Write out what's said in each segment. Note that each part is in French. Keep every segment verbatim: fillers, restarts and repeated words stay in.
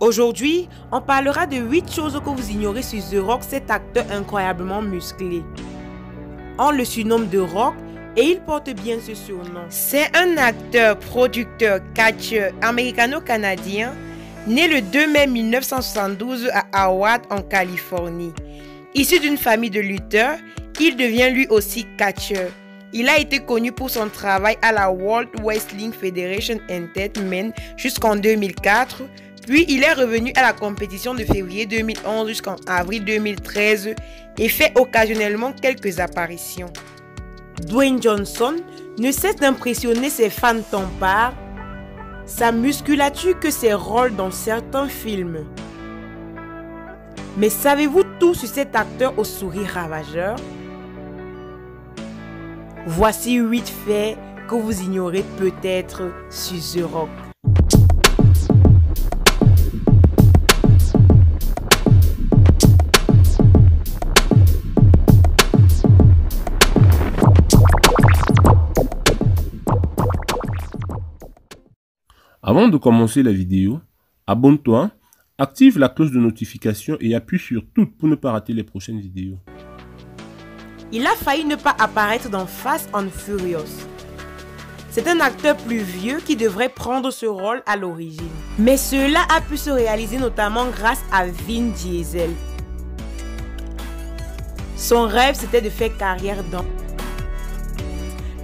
Aujourd'hui, on parlera de huit choses que vous ignorez sur The Rock, cet acteur incroyablement musclé. On le surnomme The Rock et il porte bien ce surnom. C'est un acteur, producteur, catcheur américano-canadien né le deux mai mille neuf cent soixante-douze à Hayward, en Californie. Issu d'une famille de lutteurs, il devient lui aussi catcheur. Il a été connu pour son travail à la World Wrestling Federation Entertainment jusqu'en deux mille quatre, puis il est revenu à la compétition de février deux mille onze jusqu'en avril deux mille treize et fait occasionnellement quelques apparitions. Dwayne Johnson ne cesse d'impressionner ses fans tant par sa musculature que ses rôles dans certains films. Mais savez-vous tout sur cet acteur au sourire ravageur? Voici huit faits que vous ignorez peut-être sur The Rock. Avant de commencer la vidéo, abonne-toi, active la cloche de notification et appuie sur tout pour ne pas rater les prochaines vidéos. Il a failli ne pas apparaître dans Fast and Furious. C'est un acteur plus vieux qui devrait prendre ce rôle à l'origine. Mais cela a pu se réaliser notamment grâce à Vin Diesel. Son rêve, c'était de faire carrière dans...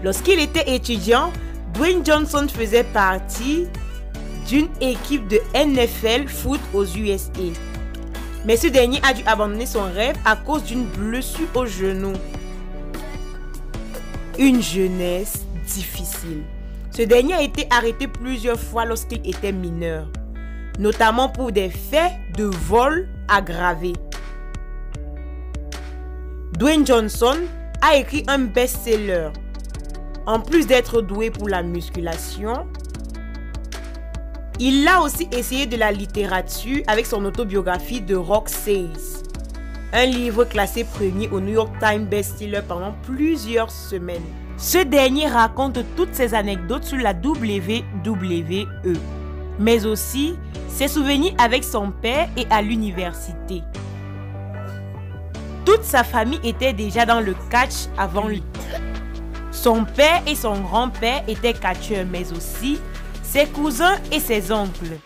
Lorsqu'il était étudiant, Dwayne Johnson faisait partie d'une équipe de N F L foot aux U S A. Mais ce dernier a dû abandonner son rêve à cause d'une blessure au genou. Une jeunesse difficile. Ce dernier a été arrêté plusieurs fois lorsqu'il était mineur, notamment pour des faits de vol aggravé. Dwayne Johnson a écrit un best-seller. En plus d'être doué pour la musculation, il a aussi essayé de la littérature avec son autobiographie de Rock Says, un livre classé premier au New York Times best-seller pendant plusieurs semaines. Ce dernier raconte toutes ses anecdotes sur la W W E, mais aussi ses souvenirs avec son père et à l'université. Toute sa famille était déjà dans le catch avant lui. Son père et son grand-père étaient catcheurs, mais aussi ses cousins et ses oncles.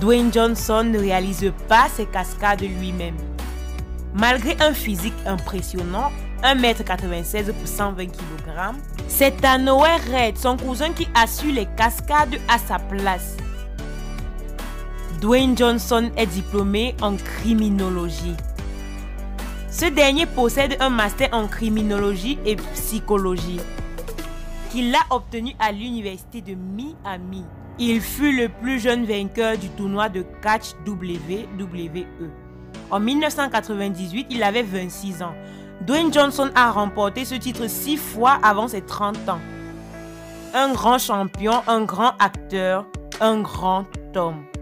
Dwayne Johnson ne réalise pas ses cascades lui-même. Malgré un physique impressionnant, un mètre quatre-vingt-seize pour cent vingt kilogrammes, c'est Anoa'i Red, son cousin, qui assure les cascades à sa place. Dwayne Johnson est diplômé en criminologie. Ce dernier possède un master en criminologie et psychologie qu'il a obtenu à l'université de Miami. Il fut le plus jeune vainqueur du tournoi de catch W W E. En mille neuf cent quatre-vingt-dix-huit, il avait vingt-six ans. Dwayne Johnson a remporté ce titre six fois avant ses trente ans. Un grand champion, un grand acteur, un grand homme.